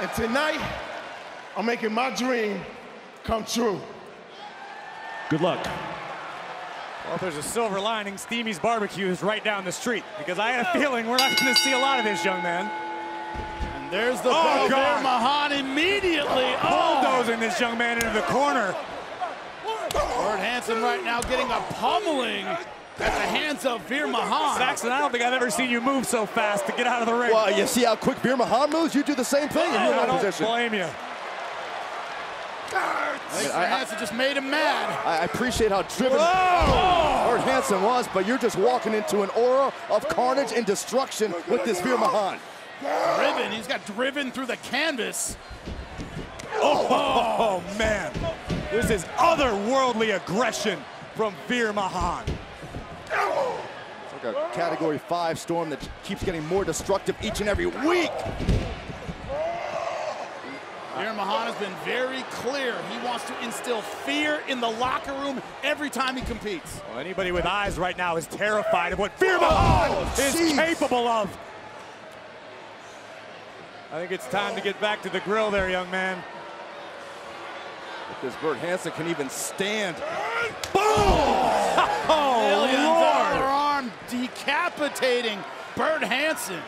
And tonight, I'm making my dream come true. Good luck. Well, if there's a silver lining, Steamy's Barbecue is right down the street, because I had a feeling we're not going to see a lot of this young man. And there's the ball. Veer Mahaan immediately bulldozing this young man into the corner. Bart Hansen right now getting a pummeling at the hands of Veer Mahaan. Saxon, I don't think I've ever seen you move so fast to get out of the ring. Well, you see how quick Veer Mahaan moves? You do the same thing in your opposition. I don't blame you. Bart Hansen just made him mad. I appreciate how driven Bart Hansen was, but you're just walking into an aura of carnage and destruction with this Veer Mahaan. Driven, he's got driven through the canvas. Oh man. This is otherworldly aggression from Veer Mahaan. It's like a Category 5 storm that keeps getting more destructive each and every week. Veer Mahaan has been very clear. He wants to instill fear in the locker room every time he competes. Well, anybody with eyes right now is terrified of what Veer Mahaan is capable of. I think it's time to get back to the grill there, young man. If this Bart Hansen can even stand. Boom! $1 million arm decapitating Bart Hansen.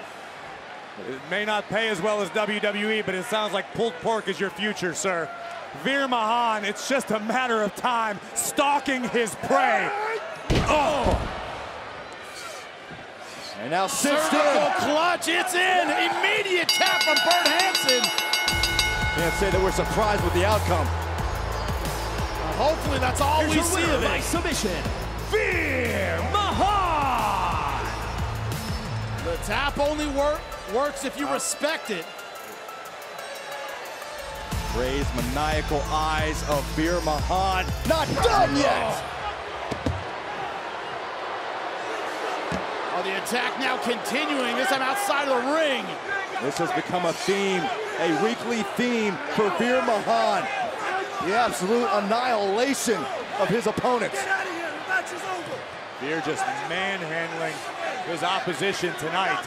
It may not pay as well as WWE, but it sounds like pulled pork is your future, sir. Veer Mahaan, it's just a matter of time, stalking his prey. And now sits there. Clutch, it's in. Immediate tap from Bart Hansen. Can't say that we're surprised with the outcome. Well, hopefully that's all we see of it. By submission, Veer Mahaan. The tap only works if you respect it. Raised maniacal eyes of Veer Mahaan. Not done yet. Oh, the attack now continuing, this time outside of the ring. This has become a theme, a weekly theme for Veer Mahaan. The absolute annihilation of his opponents. Get out of here, the match is over. Veer just manhandling his opposition tonight.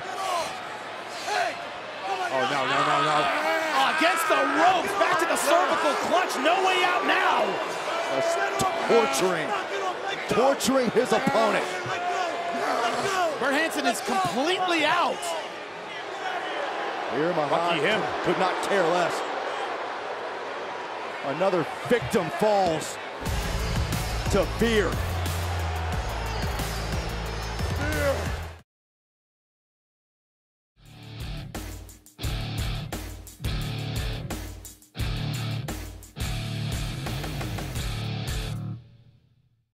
Oh, no. Against the ropes, back to the cervical clutch, no way out now. Just torturing his opponent. Bart Hansen is completely out. Veer Mahaan could not care less. Another victim falls to Veer.